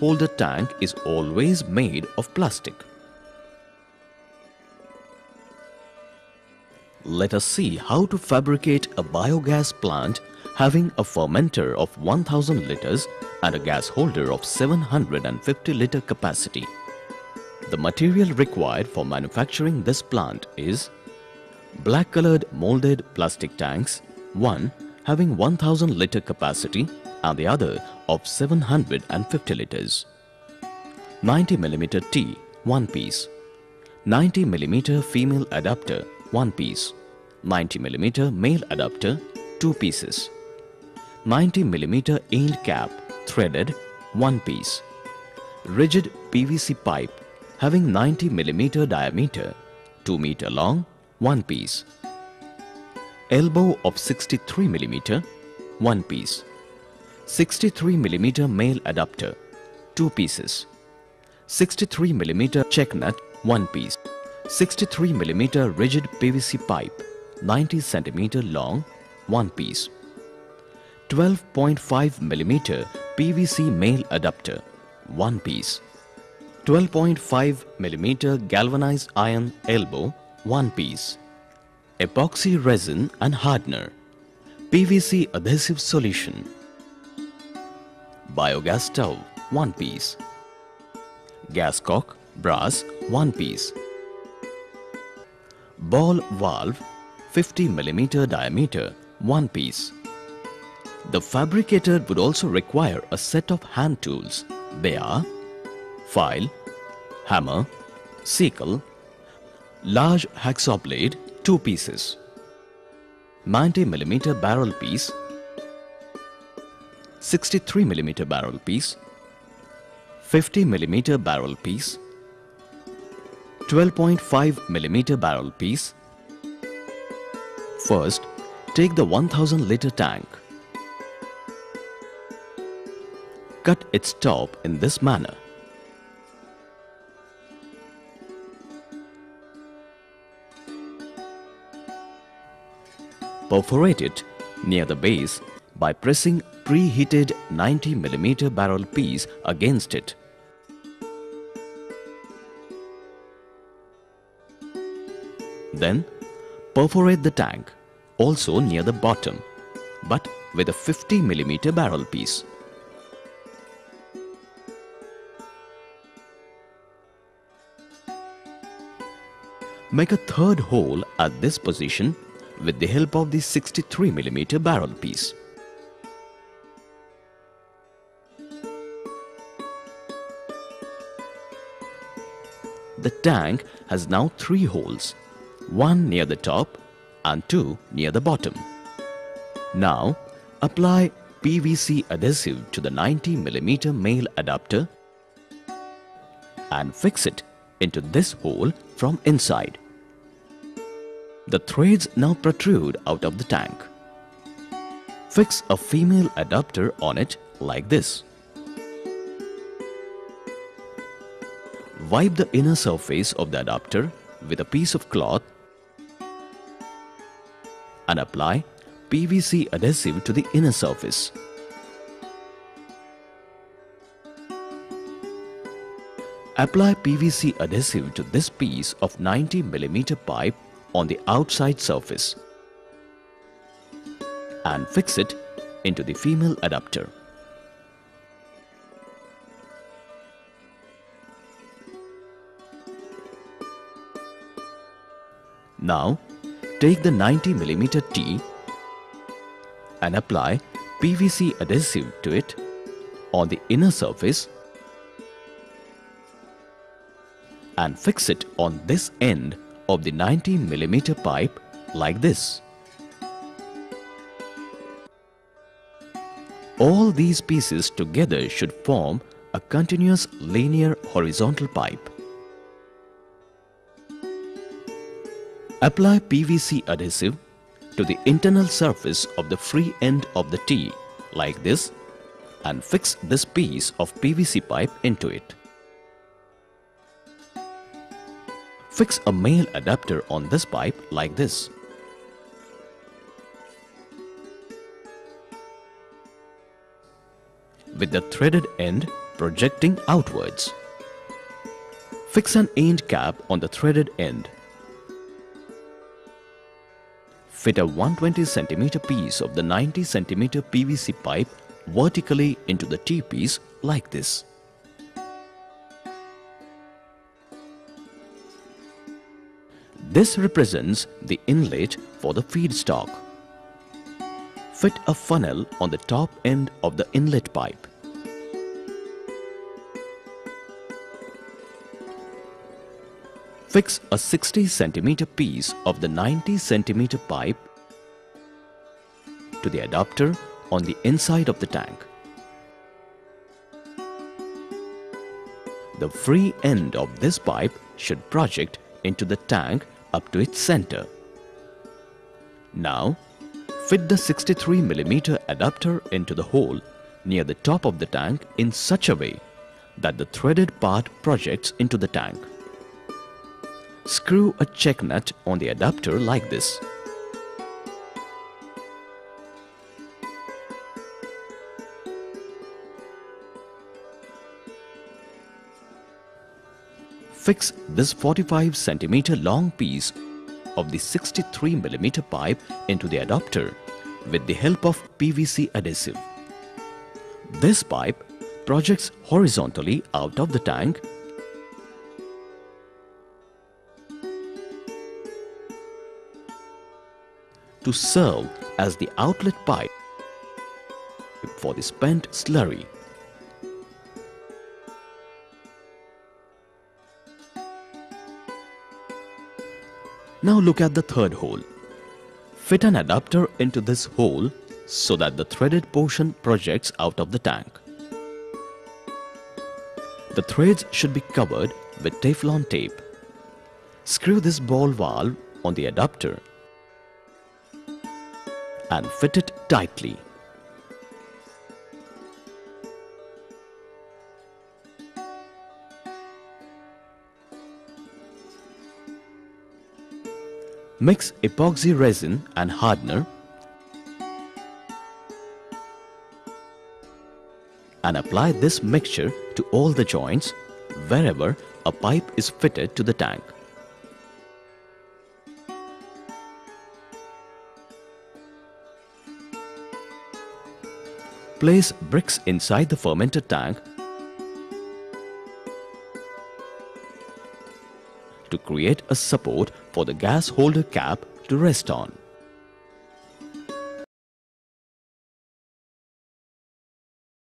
holder tank is always made of plastic. Let us see how to fabricate a biogas plant having a fermenter of 1000 liters and a gas holder of 750 liter capacity. The material required for manufacturing this plant is black colored molded plastic tanks, one having 1000 liter capacity and the other of 750 liters, 90 mm T, one piece, 90 mm female adapter, one piece, 90 mm male adapter, two pieces, 90 mm end cap, threaded, one piece, rigid PVC pipe having 90 mm diameter, 2 meter long, one piece, elbow of 63 mm, one piece, 63 mm male adapter, two pieces, 63 mm check nut, one piece, 63 mm rigid PVC pipe, 90 cm long, one piece, 12.5 mm PVC male adapter, one piece, 12.5 mm galvanized iron elbow, one piece, epoxy resin and hardener, PVC adhesive solution, biogas stove, one piece, gas cock, brass, one piece, ball valve, 50 mm diameter, one piece. The fabricator would also require a set of hand tools. They are file, hammer, sickle, large hacksaw blade, two pieces, 90 mm barrel piece, 63 mm barrel piece, 50 mm barrel piece, 12.5 mm barrel piece. First, take the 1000 liter tank. Cut its top in this manner. Perforate it near the base by pressing preheated 90 mm barrel piece against it. Then perforate the tank, also near the bottom, but with a 50 mm barrel piece. Make a third hole at this position with the help of the 63 mm barrel piece. The tank has now three holes, one near the top and two near the bottom. Now apply PVC adhesive to the 90 mm male adapter and fix it into this hole from inside. The threads now protrude out of the tank. Fix a female adapter on it like this. Wipe the inner surface of the adapter with a piece of cloth and apply PVC adhesive to the inner surface. Apply PVC adhesive to this piece of 90 mm pipe on the outside surface and fix it into the female adapter. Now, take the 90 mm T and apply PVC adhesive to it on the inner surface and fix it on this end of the 90 mm pipe like this. All these pieces together should form a continuous linear horizontal pipe. Apply PVC adhesive to the internal surface of the free end of the T like this and fix this piece of PVC pipe into it. Fix a male adapter on this pipe like this. With the threaded end, projecting outwards. Fix an end cap on the threaded end. Fit a 120 cm piece of the 90 cm PVC pipe vertically into the T-piece like this. This represents the inlet for the feedstock. Fit a funnel on the top end of the inlet pipe. Fix a 60 cm piece of the 90 cm pipe to the adapter on the inside of the tank. The free end of this pipe should project into the tank up to its center. Now, fit the 63 mm adapter into the hole near the top of the tank in such a way that the threaded part projects into the tank. Screw a check nut on the adapter like this. Fix this 45 cm long piece of the 63 mm pipe into the adapter with the help of PVC adhesive. This pipe projects horizontally out of the tank to serve as the outlet pipe for the spent slurry. Now look at the third hole. Fit an adapter into this hole so that the threaded portion projects out of the tank. The threads should be covered with Teflon tape. Screw this ball valve on the adapter and fit it tightly. Mix epoxy resin and hardener and apply this mixture to all the joints wherever a pipe is fitted to the tank. Place bricks inside the fermenter tank to create a support for the gas holder cap to rest on.